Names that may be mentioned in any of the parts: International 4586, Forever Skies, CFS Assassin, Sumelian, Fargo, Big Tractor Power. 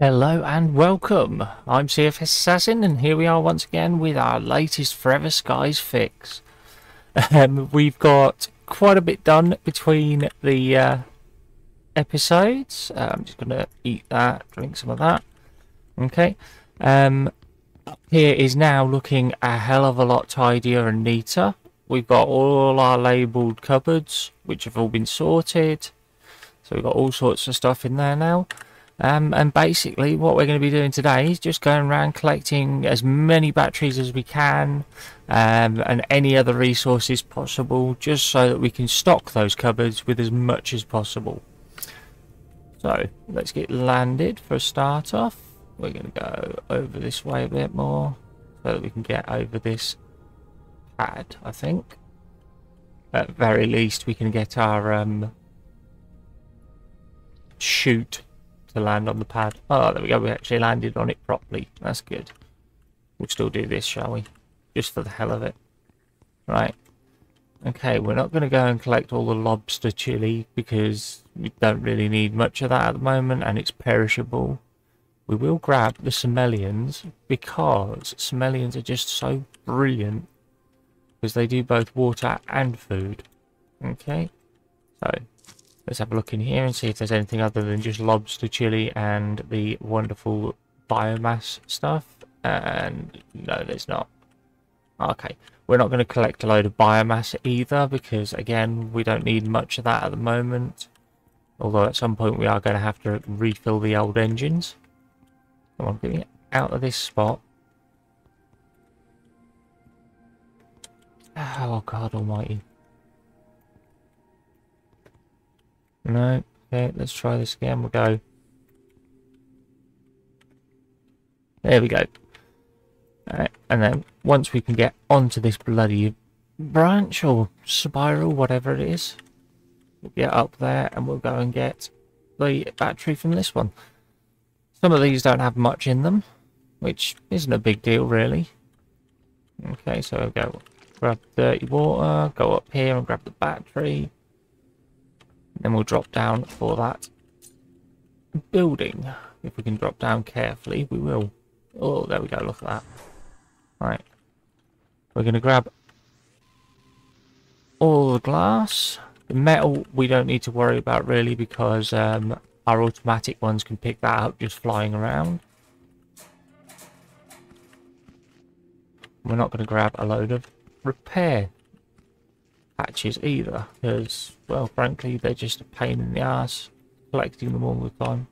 Hello and welcome, I'm CFS Assassin and here we are once again with our latest Forever Skies fix. We've got quite a bit done between the episodes. I'm just going to eat that, drink some of that. Okay, up here is now looking a hell of a lot tidier and neater. We've got all our labelled cupboards which have all been sorted. So we've got all sorts of stuff in there now. And basically what we're going to be doing today is just going around collecting as many batteries as we can and any other resources possible, just so that we can stock those cupboards with as much as possible. So let's get landed for a start off. We're going to go over this way a bit more so that we can get over this pad, I think. At very least we can get our chute to land on the pad. Oh, there we go, we actually landed on it properly. That's good. We'll still do this, shall we? Just for the hell of it. Right. Okay, we're not going to go and collect all the lobster chili because we don't really need much of that at the moment and it's perishable. We will grab the Sumelians because Sumelians are just so brilliant because they do both water and food. Okay, so let's have a look in here and see if there's anything other than just lobster chili and the wonderful biomass stuff. And no, there's not. Okay, we're not going to collect a load of biomass either because, again, we don't need much of that at the moment. Although at some point we are going to have to refill the old engines. Come on, get me out of this spot. Oh, God almighty. No, okay, let's try this again. We'll go. There we go. Alright, and then once we can get onto this bloody branch or spiral, whatever it is, we'll get up there and we'll go and get the battery from this one. Some of these don't have much in them, which isn't a big deal, really. Okay, so we'll go grab dirty water, go up here and grab the battery. Then we'll drop down for that building. If we can drop down carefully, we will. Oh, there we go. Look at that. Right. We're going to grab all the glass. The metal we don't need to worry about really because our automatic ones can pick that up just flying around. We're not going to grab a load of repair patches either because, well, frankly they're just a pain in the ass collecting them all the time,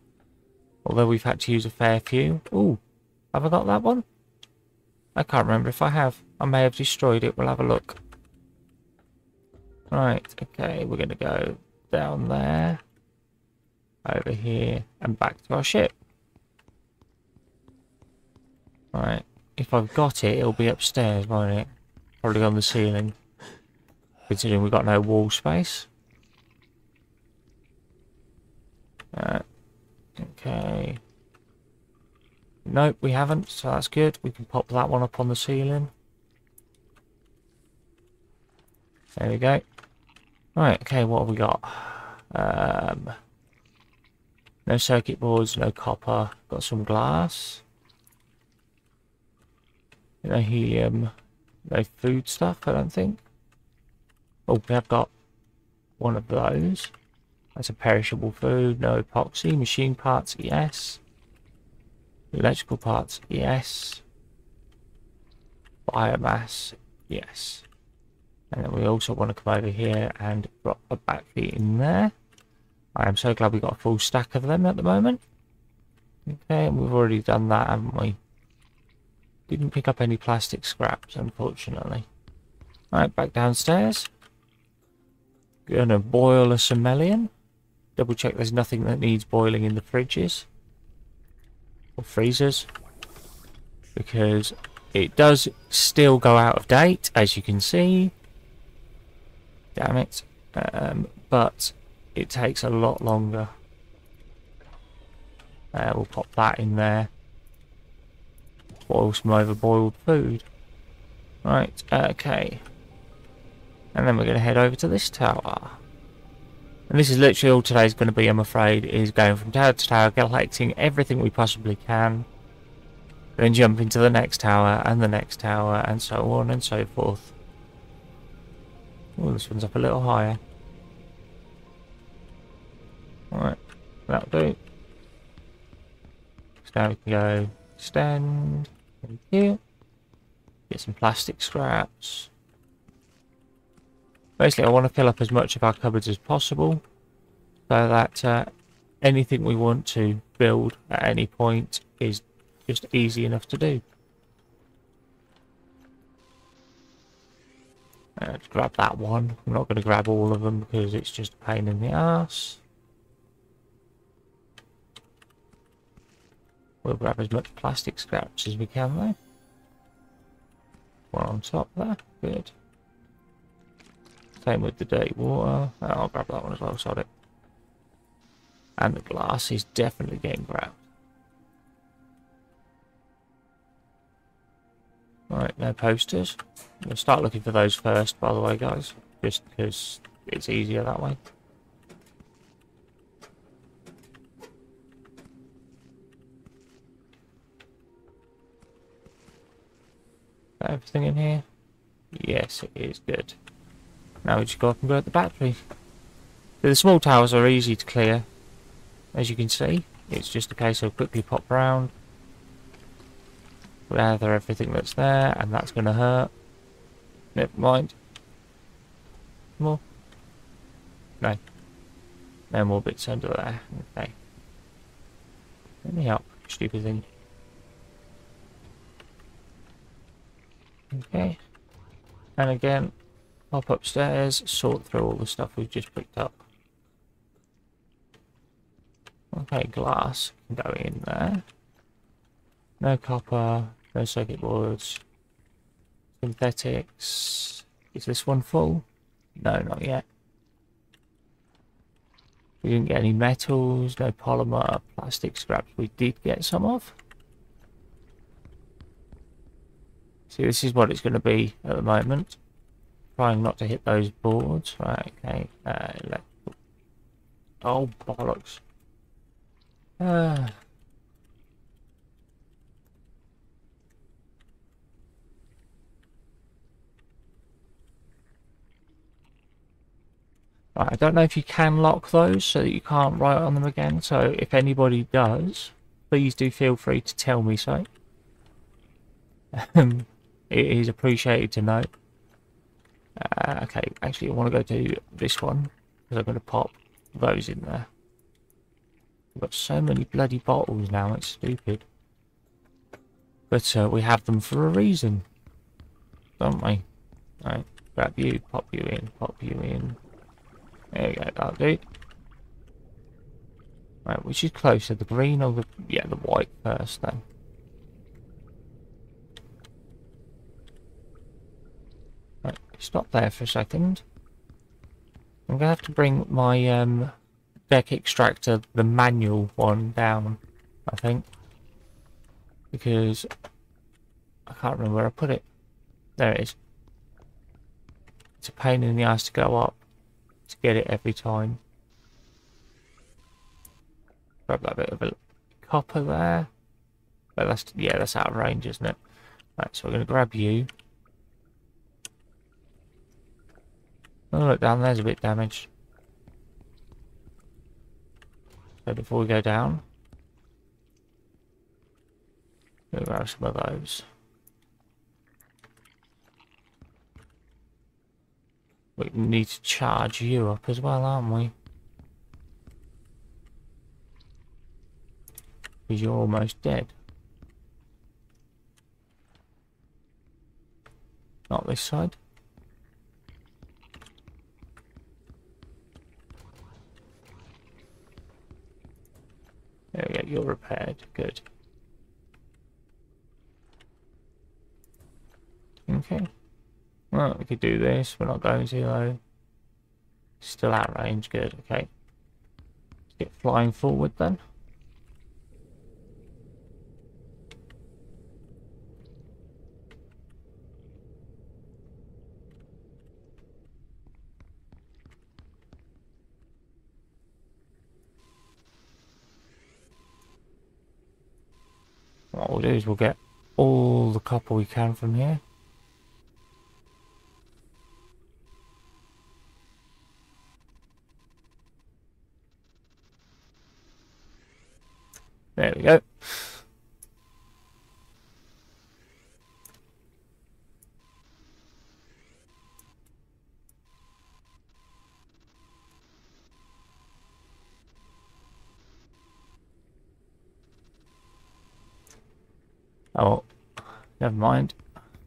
although we've had to use a fair few. Oh, have I got that one? I can't remember if I have. I may have destroyed it. We'll have a look. Right, okay, we're gonna go down there, over here and back to our ship. Right, if I've got it, it'll be upstairs, won't it? Probably on the ceiling, considering we've got no wall space. Okay. Nope, we haven't, so that's good. We can pop that one up on the ceiling. There we go. Right, okay, what have we got? No circuit boards, no copper. Got some glass. No helium. No food stuff, I don't think. Oh, we have got one of those. That's a perishable food. No epoxy. Machine parts, yes. Electrical parts, yes. Biomass, yes. And then we also want to come over here and drop a battery in there. I am so glad we got a full stack of them at the moment. Okay, and we've already done that, haven't we? Didn't pick up any plastic scraps, unfortunately. Alright, back downstairs. Gonna boil a Sumelian. Double check there's nothing that needs boiling in the fridges or freezers, because it does still go out of date, as you can see. Damn it. But it takes a lot longer. We'll pop that in there. Boil some overboiled food. Right, okay. And then we're going to head over to this tower. And this is literally all today's going to be, I'm afraid, is going from tower to tower, collecting everything we possibly can, then jumping to the next tower, and so on and so forth. Oh, this one's up a little higher. Alright, that'll do. So now we can go stand over here, get some plastic scraps. Basically, I want to fill up as much of our cupboards as possible, so that anything we want to build at any point is just easy enough to do. Let's grab that one. I'm not going to grab all of them because it's just a pain in the ass. We'll grab as much plastic scraps as we can though. One on top there, good. Same with the dirty water. Oh, I'll grab that one as well, sod it. And the glass is definitely getting grabbed. Alright, no posters. We'll start looking for those first, by the way, guys. Just because it's easier that way. Is that everything in here? Yes, it is, good. Now we just go up and go at the battery. So the small towers are easy to clear, as you can see. It's just a case of quickly pop round, gather everything that's there, and that's going to hurt. Never mind. More? No. No more bits under there. Okay. Let me help, stupid thing. Okay. And again. Hop upstairs, sort through all the stuff we've just picked up. Okay, glass can go in there. No copper, no circuit boards. Synthetics. Is this one full? No, not yet. We didn't get any metals, no polymer, plastic scraps. We did get some of. See, this is what it's going to be at the moment. Trying not to hit those boards. Right, okay. Electrical. Oh, bollocks. Right, I don't know if you can lock those so that you can't write on them again. So if anybody does, please do feel free to tell me so. It is appreciated to know. Okay, actually I want to go to this one, because I'm going to pop those in there. We've got so many bloody bottles now, it's stupid. But we have them for a reason, don't we? Alright, grab you, pop you in, pop you in. There we go, that'll do. Right, which is closer, the green or the... yeah, the white first then. Stop there for a second. I'm going to have to bring my deck extractor, the manual one, down, I think. Because I can't remember where I put it. There it is. It's a pain in the ass to go up to get it every time. Grab that bit of a copper there. But that's, yeah, that's out of range, isn't it? Right, so we're going to grab you. Oh, look, down there's a bit damaged. So before we go down, we'll grab some of those. We need to charge you up as well, aren't we? Because you're almost dead. Not this side. There we go, you're repaired, good. Okay. Well, we could do this, we're not going to though. Still out of range, good, okay. Let's get flying forward then. What we'll do is we'll get all the copper we can from here. There we go. Oh, never mind.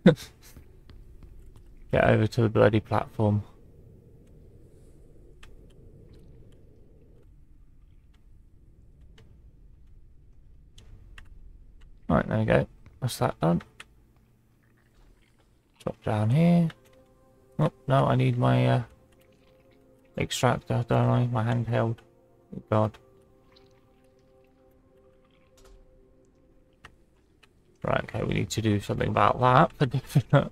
Get over to the bloody platform. Right, there we go. That's that done. Drop down here. Oh, no, I need my extractor, don't I? My handheld. Oh, God. Right, okay, we need to do something about that for definite.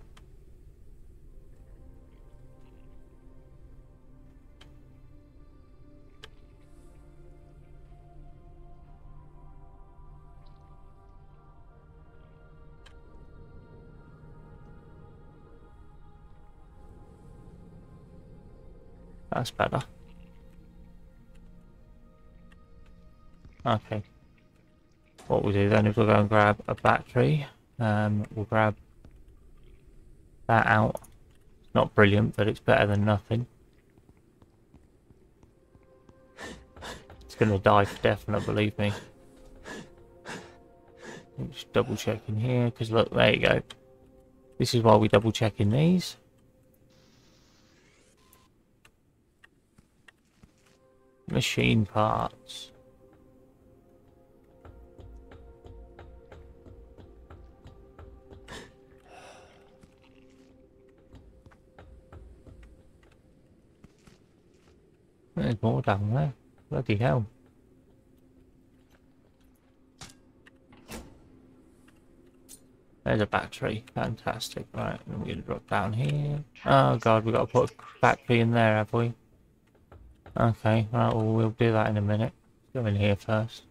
That's better. Okay. What we'll do then is we'll go and grab a battery. We'll grab that out. It's not brilliant, but it's better than nothing. It's going to die for definite, believe me. Just double checking here, because look, there you go. This is why we double checking these. Machine parts. There's more down there. Bloody hell. There's a battery. Fantastic. Right, I'm going to drop down here. Oh god, we've got to put a battery in there, have we? Okay, right, well, we'll do that in a minute. Let's go in here first.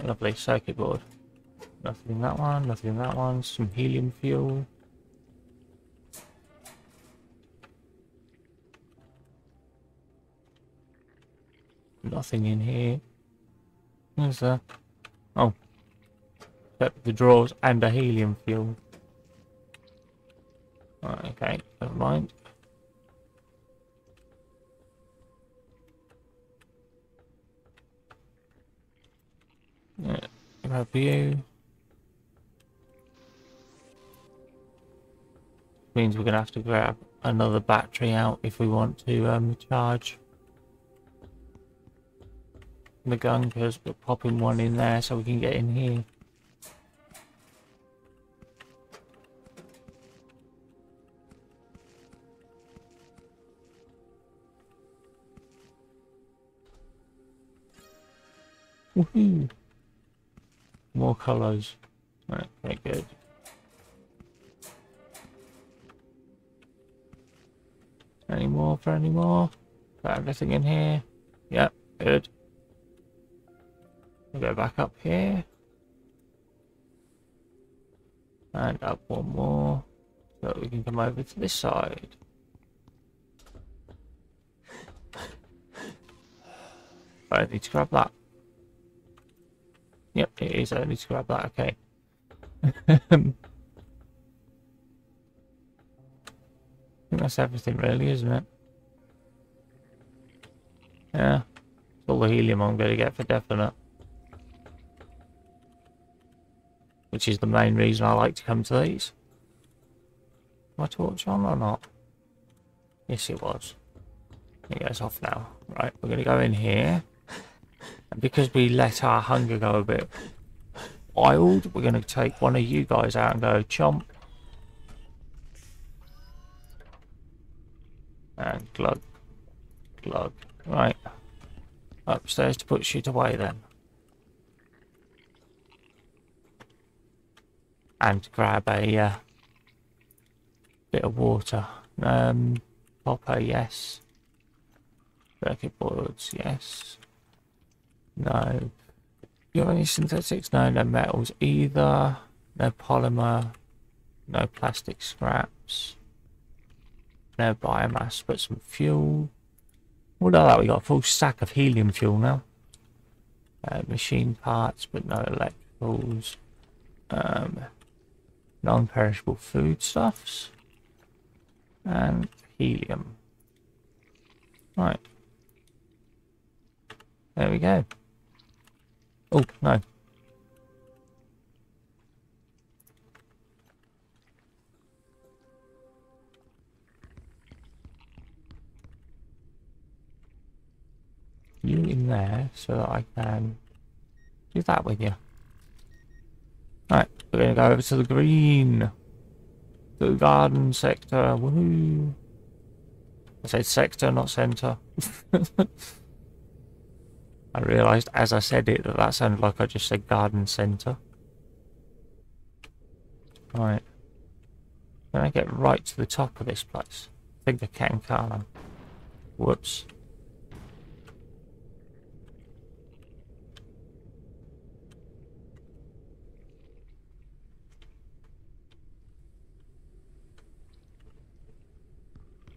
Lovely circuit board. Nothing in that one, nothing in that one, some helium fuel. Nothing in here. Where's that? Oh. Except the drawers and a helium fuel. Right, okay, never mind. Yeah, grab you. Means we're going to have to grab another battery out if we want to charge the gun, because we're popping one in there so we can get in here. Woohoo! More colours. Right, very good. Any more for any more? Got everything in here. Yep, good. We'll go back up here. And up one more. So that we can come over to this side. I need to grab that. Yep, it is. I need to grab that. Okay. That's everything really, isn't it? Yeah, it's all the helium I'm going to get for definite, which is the main reason I like to come to these. My torch on or not? Yes, it was. It goes off now. Right, we're going to go in here, and because we let our hunger go a bit wild, we're going to take one of you guys out and go chomp. And glug, glug. Right, upstairs to put shit away then, and grab a bit of water. Popper, yes. Circuit boards, yes. No. Do you have any synthetics? No. No metals either. No polymer. No plastic scraps. No biomass, but some fuel. All that we got a full sack of helium fuel now. Machine parts, but no electricals. Non-perishable foodstuffs. And helium. Right. There we go. Oh, no. You in there so that I can do that with you. Alright, we're going to go over to the green. The garden sector. Woohoo. I said sector, not centre. I realised as I said it that that sounded like I just said garden centre. Alright. Can I get right to the top of this place? I think I can, can't I? Whoops.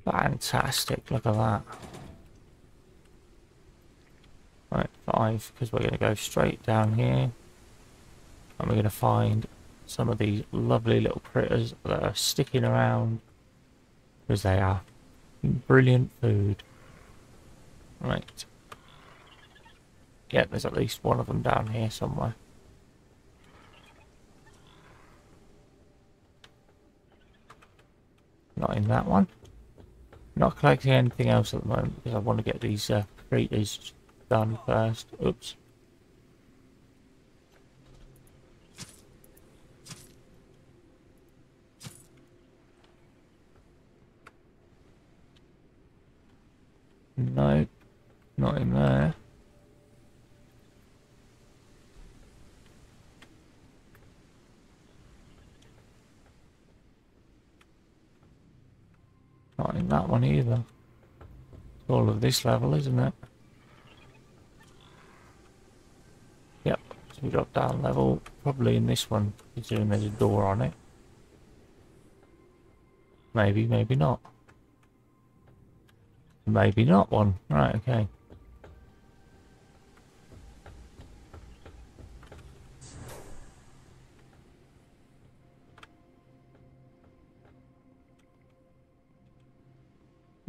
Fantastic, look at that. Right, 5, because we're going to go straight down here. And we're going to find some of these lovely little critters that are sticking around. Because they are brilliant food. Right. Yeah, there's at least one of them down here somewhere. Not in that one. Not collecting anything else at the moment because I want to get these creatures done first. Oops. No, not in there. Not in that one either. It's all of this level, isn't it? Yep, so we drop down level. Probably in this one, considering there's a door on it. Maybe, maybe not. Maybe not one. Right, okay.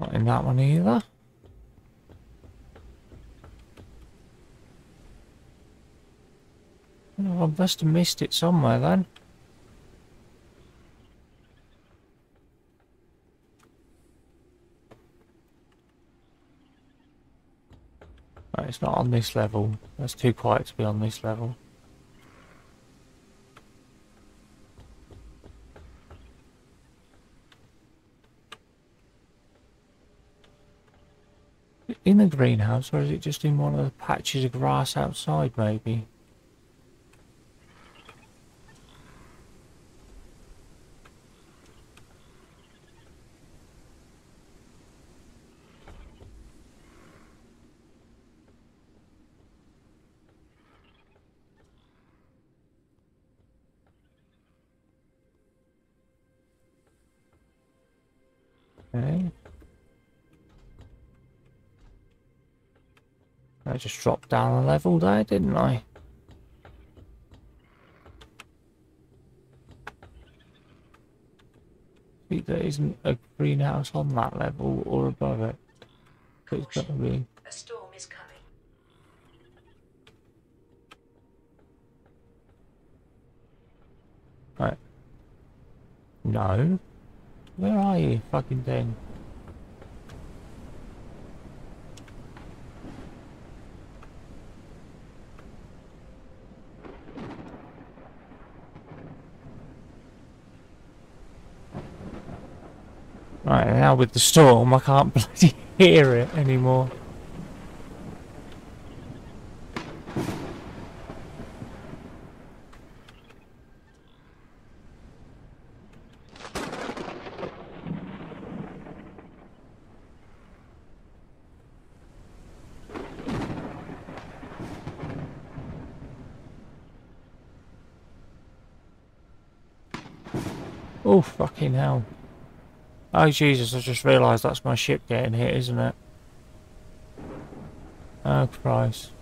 Not in that one either. Oh, I must have missed it somewhere then. Right, it's not on this level. That's too quiet to be on this level. In the greenhouse, or is it just in one of the patches of grass outside, maybe? Okay. I just dropped down a level there, didn't I? I think there isn't a greenhouse on that level or above it. It's gotta be. A storm is coming. Right. No. Where are you, fucking thing? Right, now with the storm, I can't bloody hear it anymore. Oh, fucking hell. Oh, Jesus, I just realised that's my ship getting hit, isn't it? Oh, Christ.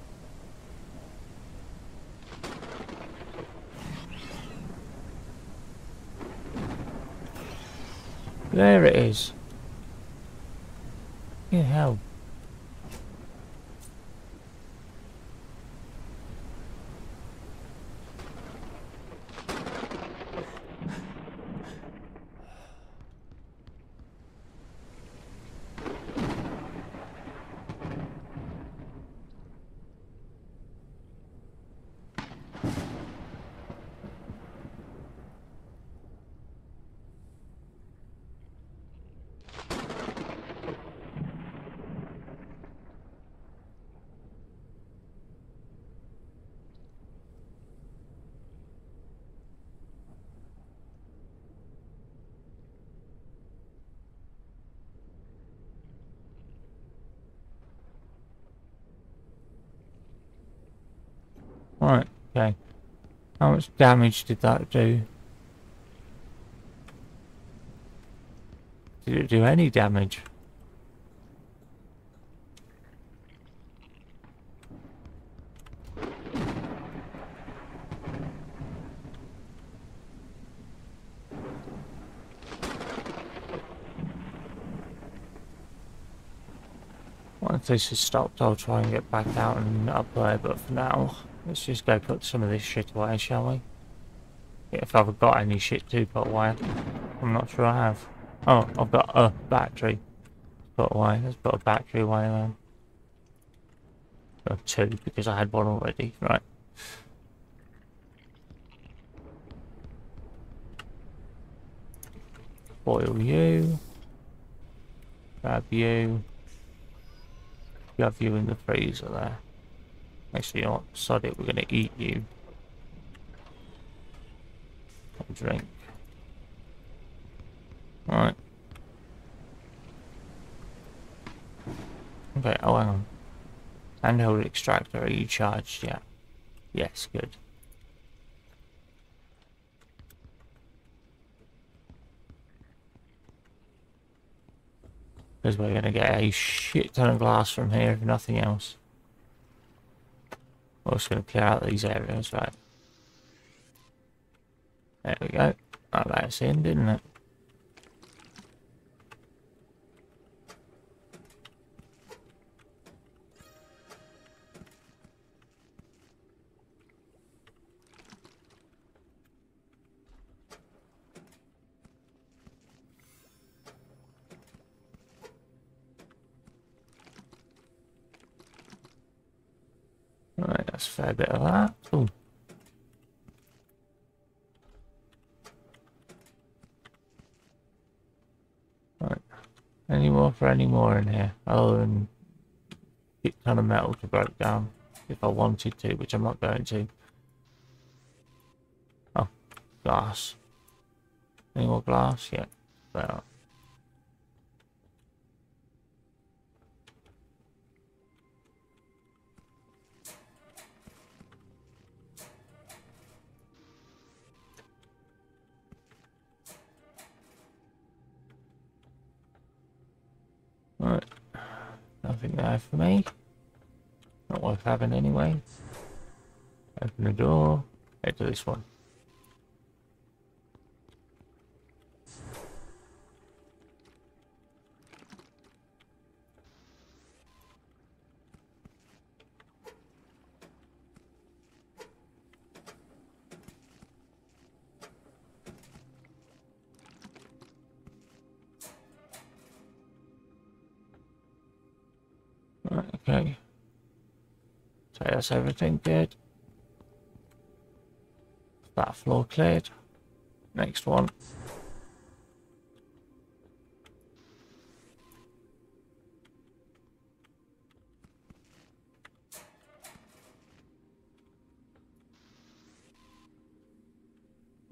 There it is. Fucking hell. Right, okay. How much damage did that do? Did it do any damage? Once this is stopped, I'll try and get back out and up there, but for now, let's just go put some of this shit away, shall we? If I've got any shit to put away. I'm not sure I have. Oh, I've got a battery to put away. Let's put a battery away then. Or two, because I had one already. Right. Boil you. Grab you. Grab you in the freezer there. Actually, you know what? Sod it, we're gonna eat you. And drink. Alright. Okay, oh, hang on. Handheld extractor, are you charged yet? Yes, good. Because we're gonna get a shit ton of glass from here, if nothing else. I'm just going to clear out these areas, right. There we go. Oh, that's in, didn't it? Right, that's a fair bit of that. Ooh. Right, any more for any more in here, other than a ton of metal to break down if I wanted to, which I'm not going to. Oh, glass. Any more glass? Yeah, well. Right, nothing there for me. Not worth having anyway. Open the door, head to this one. Okay, so that's everything good. That floor cleared. Next one.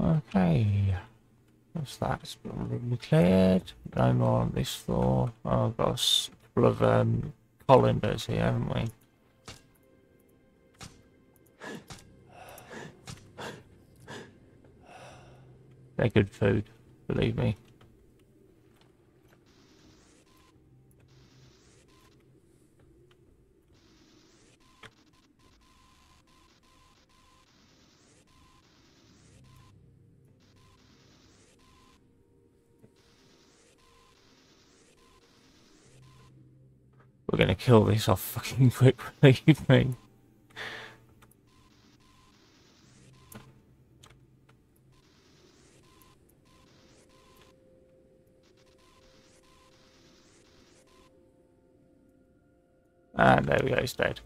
Okay, so that's cleared. No more on this floor. Oh, I've got a couple of colander here, haven't we? They're good food. Believe me. We're gonna kill this off fucking quick, believe me. And there we go, it's dead.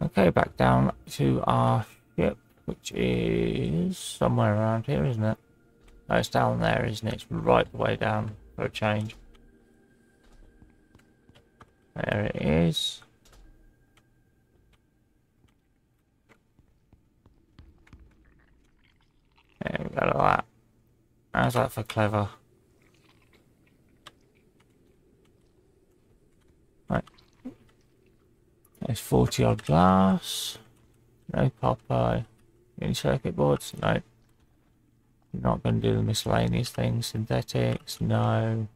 Okay, back down to our ship, which is somewhere around here, isn't it? No, it's down there, isn't it? It's right the way down for a change. There it is. There we go, look at that. How's that for clever? Right. There's 40 odd glass. No Popeye. Any circuit boards? No. You're not going to do the miscellaneous things. Synthetics? No.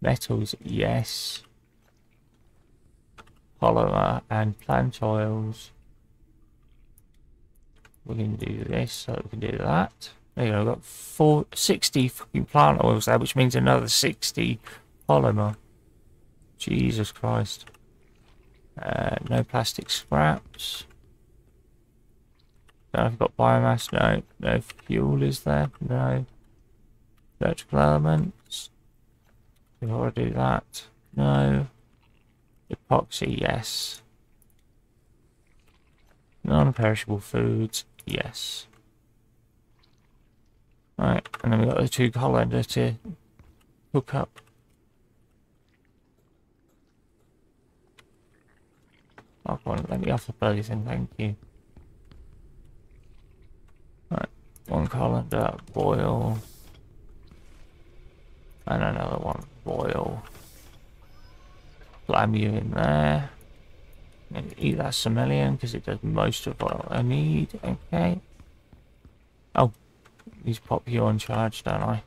Metals? Yes. Polymer and plant oils. We can do this, so we can do that. There you go, we've got 60 fucking plant oils there, which means another 60 polymer. Jesus Christ. No plastic scraps. Don't know if we've got biomass, no. No fuel is there, no. Electrical elements. We've already do that, no. Epoxy, yes. Non-perishable foods, yes. Right, and then we've got the two colander to hook up. Oh, come on, let me off the bloody thing, thank you. Right, one colander, boil. And another one, boil. Slam you in there. I'm going to eat that Somelian because it does most of what I need. Okay. Oh, these pop you on charge, don't I?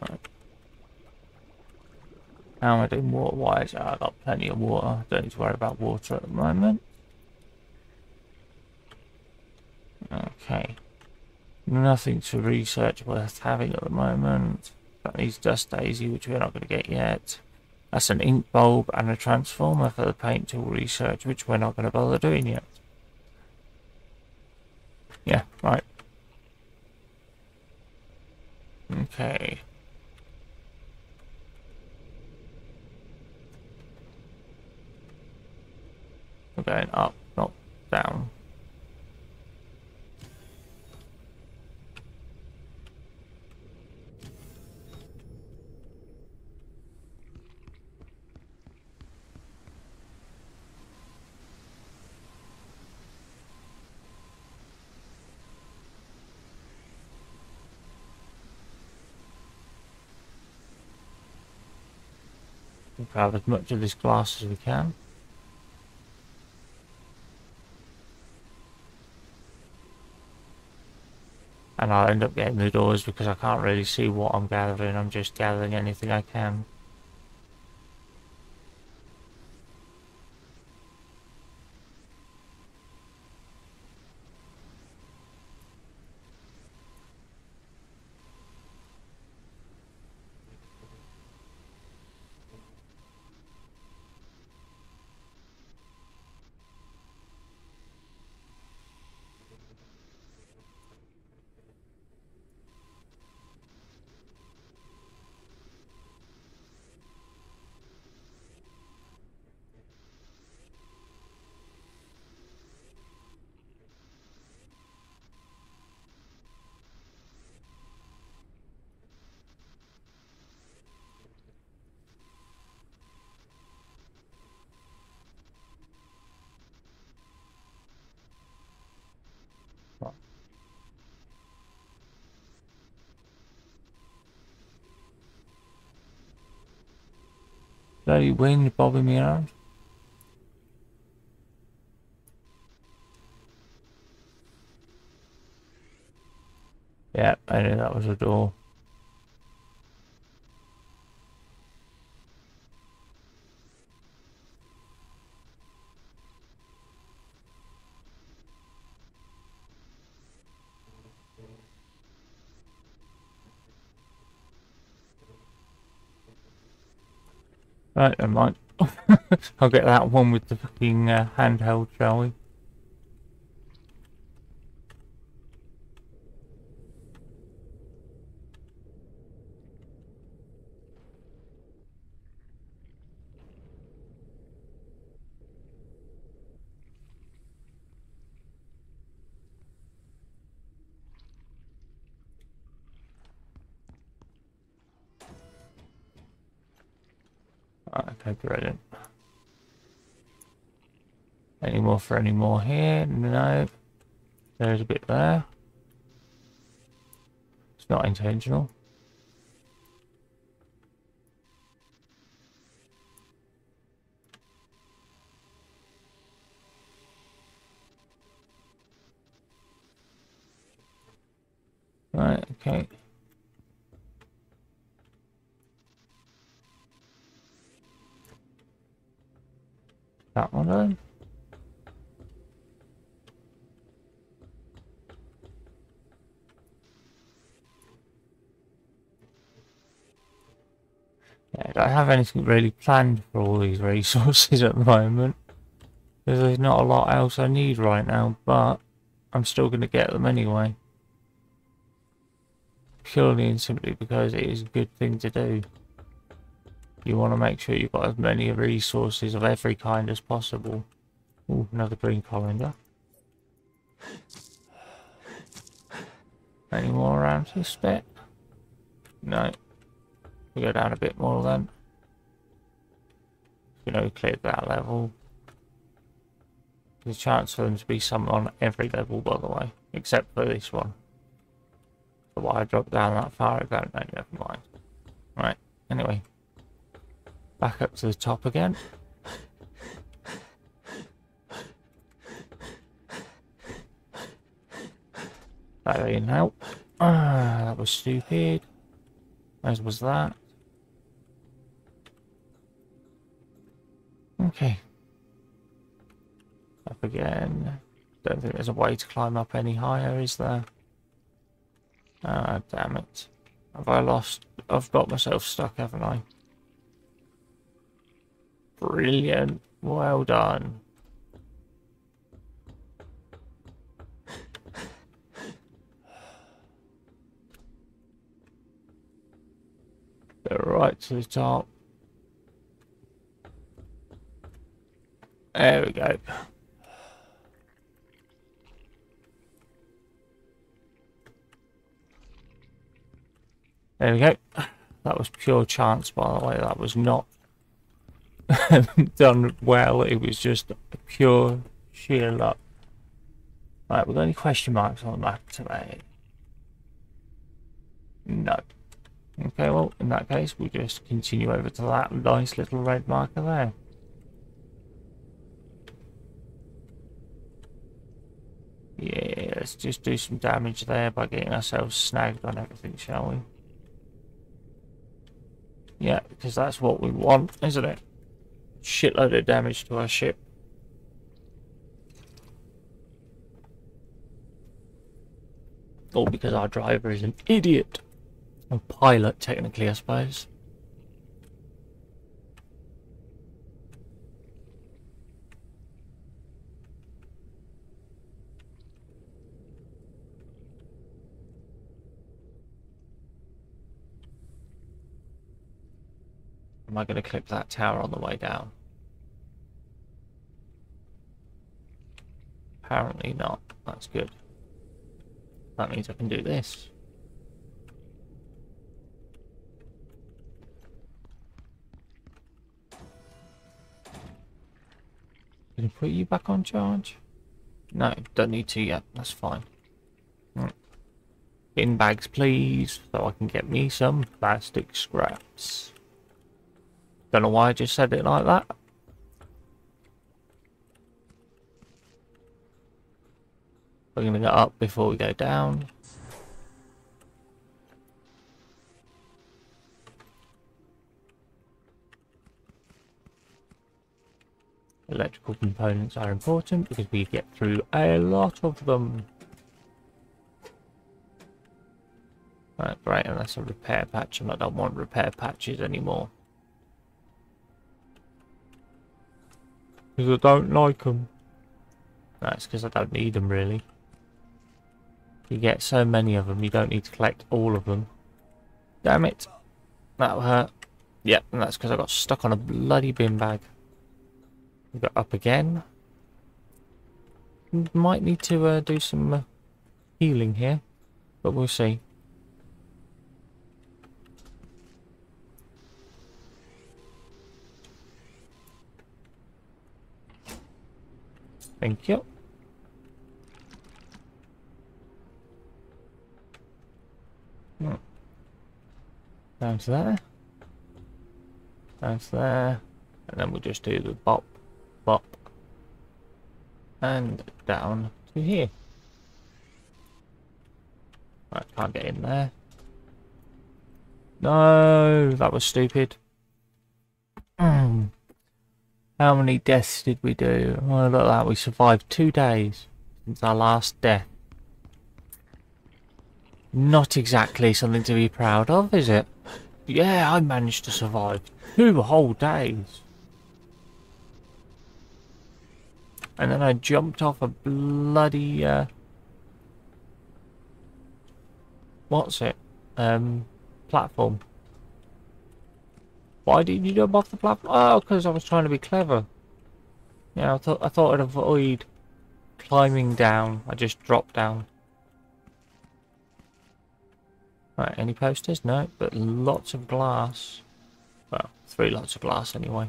Right. How am I doing water wise? Oh, I've got plenty of water. Don't need to worry about water at the moment. Okay. Nothing to research worth having at the moment. These dust daisy, which we're not going to get yet. That's an ink bulb and a transformer for the paint tool research, which we're not going to bother doing yet. Yeah, right. Okay. We're going up, not down. We'll grab as much of this glass as we can. And I'll end up getting the doors because I can't really see what I'm gathering. I'm just gathering anything I can. Bloody wind bobbing me around. Yeah, I knew that was a door. Right, I might. I'll get that one with the fucking handheld, shall we? Okay, brilliant. Any more for any more here? No. There's a bit there. It's not intentional. Right, okay. That one then. Yeah, I don't have anything really planned for all these resources at the moment, because there's not a lot else I need right now, but I'm still going to get them anyway. Purely and simply because it is a good thing to do. You want to make sure you've got as many resources of every kind as possible. Ooh, another green colander. Any more around this bit? No. We'll go down a bit more then. You know, we cleared that level. There's a chance for them to be some on every level, by the way, except for this one. But why I dropped down that far ago? No, never mind. Right, anyway. Back up to the top again. That didn't help. Ah, that was stupid. As was that. Okay. Up again. Don't think there's a way to climb up any higher, is there? Ah, damn it. Have I lost? I've got myself stuck, haven't I? Brilliant. Well done. Go right to the top. There we go. There we go. That was pure chance, by the way. That was not done well, it was just pure sheer luck. Right, we've got any question marks on the map today? No. Okay, well, in that case, we'll just continue over to that nice little red marker there. Yeah, let's just do some damage there by getting ourselves snagged on everything, shall we? Yeah, because that's what we want, isn't it? Shitload of damage to our ship. All because our driver is an idiot. Or pilot, technically, I suppose. Am I going to clip that tower on the way down? Apparently not. That's good. That means I can do this. Can I put you back on charge? No, don't need to yet. That's fine. Right. Bin bags, please, so I can get me some plastic scraps. Don't know why I just said it like that. We're going to go up before we go down. electrical components are important because we get through a lot of them. Right, great, and that's a repair patch, and I don't want repair patches anymore. Because I don't like them. That's because I don't need them, really. You get so many of them, you don't need to collect all of them. Damn it. That'll hurt. Yep, and that's because I got stuck on a bloody bin bag. We got up again. Might need to do some healing here, but we'll see. Thank you. Down to there. Down to there. And then we'll just do the bop, bop. And down to here. Right, can't get in there. No, that was stupid. How many deaths did we do? Oh, look at that, we survived 2 days since our last death. Not exactly something to be proud of, is it? Yeah, I managed to survive 2 whole days. And then I jumped off a bloody... what's it? Platform. Why did you jump off the platform? Oh, because I was trying to be clever. Yeah, I thought I'd avoid climbing down. I just dropped down. Right, any posters? No, but lots of glass. Well, 3 lots of glass anyway.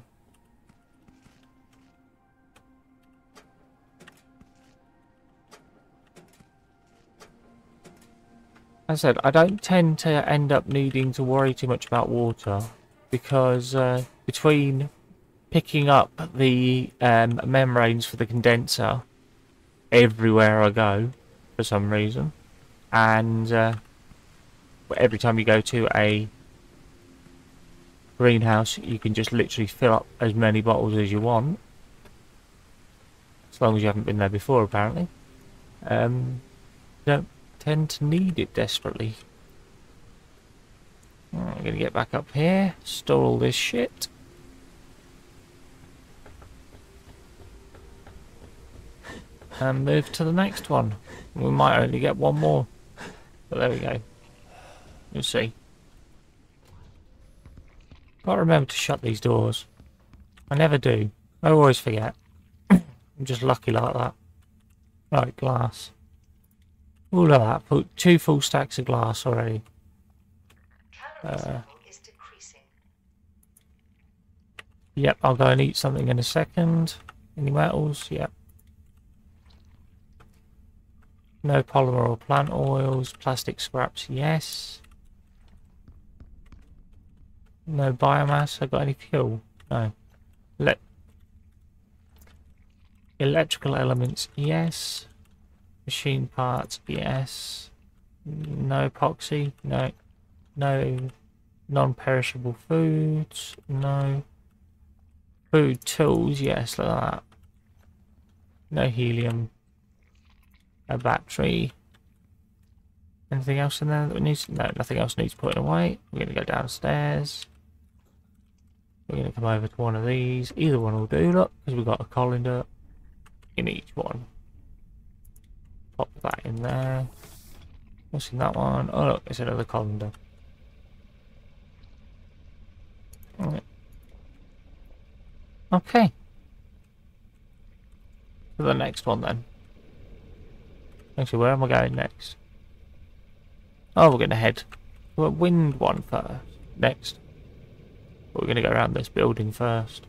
As I said, I don't tend to end up needing to worry too much about water, because between picking up the membranes for the condenser everywhere I go for some reason, and every time you go to a greenhouse you can just literally fill up as many bottles as you want, as long as you haven't been there before apparently. Don't tend to need it desperately. I'm gonna get back up here, store all this shit. And move to the next one. We might only get 1 more. But there we go. We'll see. Gotta remember to shut these doors. I never do. I always forget. I'm just lucky like that. Right, glass. All of that. Put 2 full stacks of glass already. Is decreasing. Yep, I'll go and eat something in a second. Any metals? Yep. No polymer or plant oils. Plastic scraps? Yes. No biomass. Have I got any fuel? No. Electrical elements? Yes. Machine parts? Yes. No epoxy? No. No non-perishable foods, no food tools, yes, like that. No helium, a battery. Anything else in there that we need? No, nothing else needs putting away. We're going to go downstairs. We're going to come over to one of these. Either one will do, look, because we've got a colander in each one. Pop that in there. What's in that one? Oh, look, it's another colander. Right. Okay. For the next one then. Actually, where am I going next? Oh, we're going to head to a wind one first. Next. But we're going to go around this building first.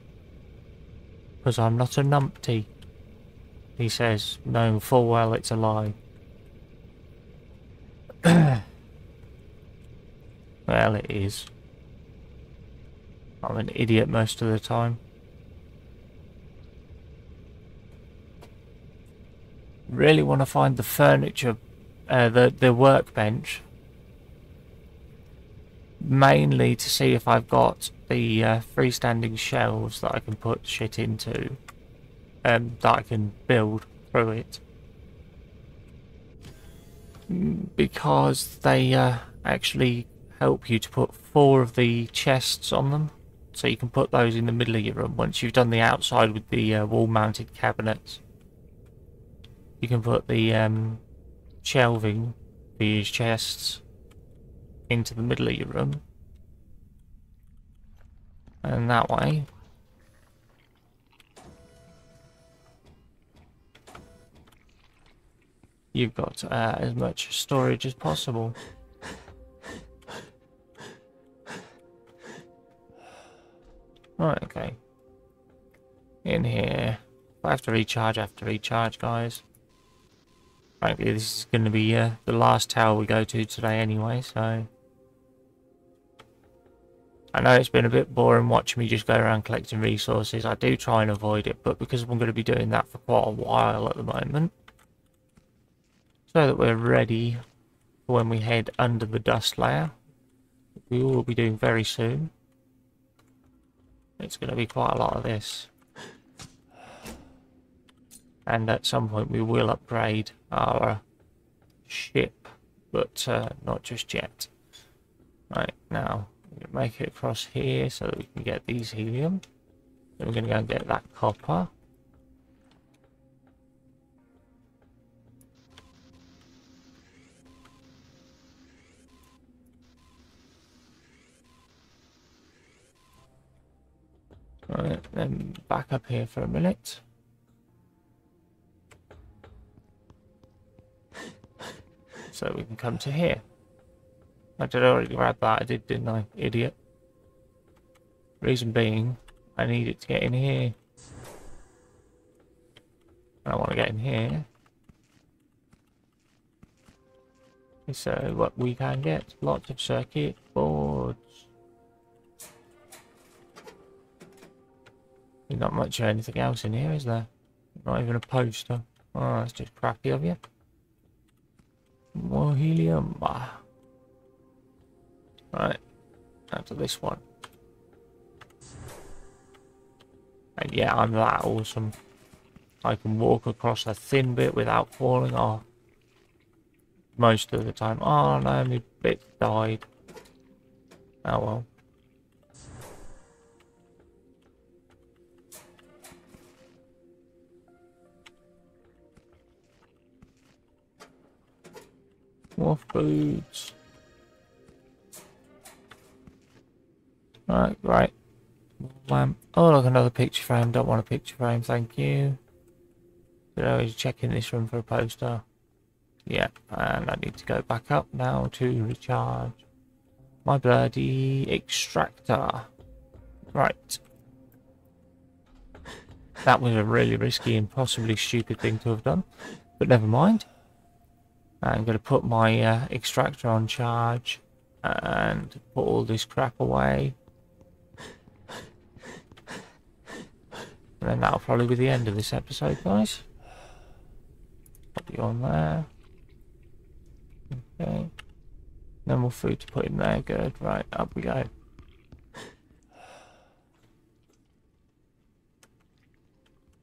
Because I'm not a numpty. He says, knowing full well it's a lie. Well, it is. I'm an idiot most of the time. Really want to find the furniture, the workbench, mainly to see if I've got the freestanding shelves that I can put shit into, that I can build through it, because they actually help you to put 4 of the chests on them, so you can put those in the middle of your room. Once you've done the outside with the wall-mounted cabinets, you can put the shelving for your chests into the middle of your room, and that way you've got as much storage as possible. Right, okay. In here. I have to recharge, guys. Frankly, this is going to be the last tower we go to today anyway, so... I know it's been a bit boring watching me just go around collecting resources. I do try and avoid it, but because I'm going to be doing that for quite a while at the moment, so that we're ready for when we head under the dust layer, which we will be doing very soon. It's going to be quite a lot of this, and at some point we will upgrade our ship, but not just yet. Right, now we're going to make it across here so that we can get these helium. Then we're going to go and get that copper. Right, then back up here for a minute. So we can come to here. I did already grab that, didn't I? Idiot. Reason being, I need it to get in here. I want to get in here. So what we can get, lots of circuit boards. There's not much of anything else in here, is there? Not even a poster. Oh, that's just crappy of you. More helium. Right, after this one. And yeah, I'm that awesome. I can walk across a thin bit without falling off. Most of the time. Oh no, my bit died. Oh well. Wolf boots. Right, right. Oh, look, another picture frame. Don't want a picture frame, thank you. Could always check in this room for a poster. Yeah, and I need to go back up now to recharge my bloody extractor. Right. That was a really risky and possibly stupid thing to have done, but never mind. I'm going to put my extractor on charge and put all this crap away. And then that'll probably be the end of this episode, guys. Put you on there. Okay. No more food to put in there. Good. Right, up we go.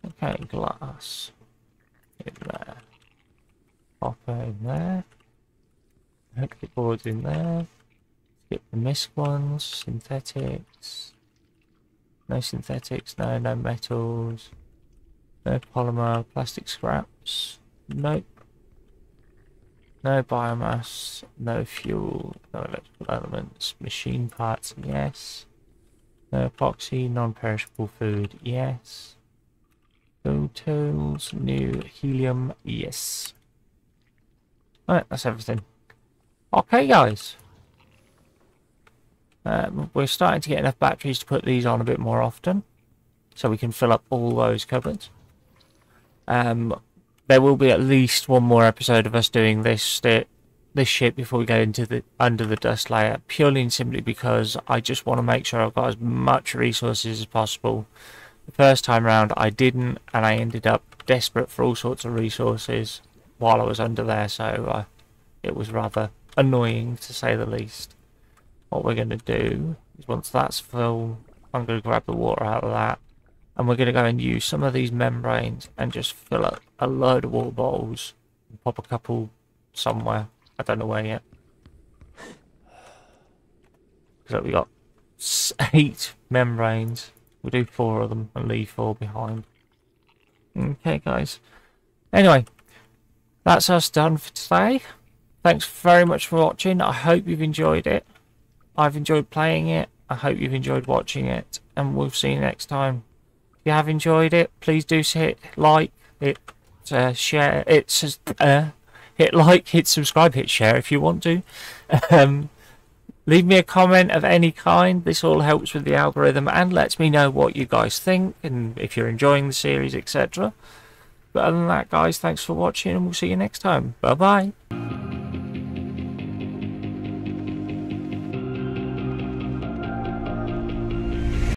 Okay, glass in there. Copper in there, circuit boards in there, skip the misc ones, synthetics, no synthetics, no metals, no polymer, plastic scraps, nope, no biomass, no fuel, no electrical elements, machine parts, yes, no epoxy, non-perishable food, yes, build tools, new helium, yes. Alright, that's everything. Okay, guys. We're starting to get enough batteries to put these on a bit more often, so we can fill up all those cupboards. There will be at least one more episode of us doing this ship before we go into the under the dust layer, purely and simply because I just want to make sure I've got as much resources as possible. The first time round I didn't, and I ended up desperate for all sorts of resources while I was under there, so it was rather annoying, to say the least. What we're going to do is, once that's full, I'm going to grab the water out of that, and we're going to go and use some of these membranes and just fill up a load of water bottles and pop a couple somewhere. I don't know where yet. So we got 8 membranes. We'll do 4 of them and leave 4 behind. Okay, guys. Anyway, that's us done for today. Thanks very much for watching. I hope you've enjoyed it. I've enjoyed playing it. I hope you've enjoyed watching it. And we'll see you next time. If you have enjoyed it, please do hit like, share, hit like, hit subscribe, hit share if you want to. Leave me a comment of any kind. This all helps with the algorithm and lets me know what you guys think and if you're enjoying the series, etc. But other than that, guys, thanks for watching and we'll see you next time. Bye-bye.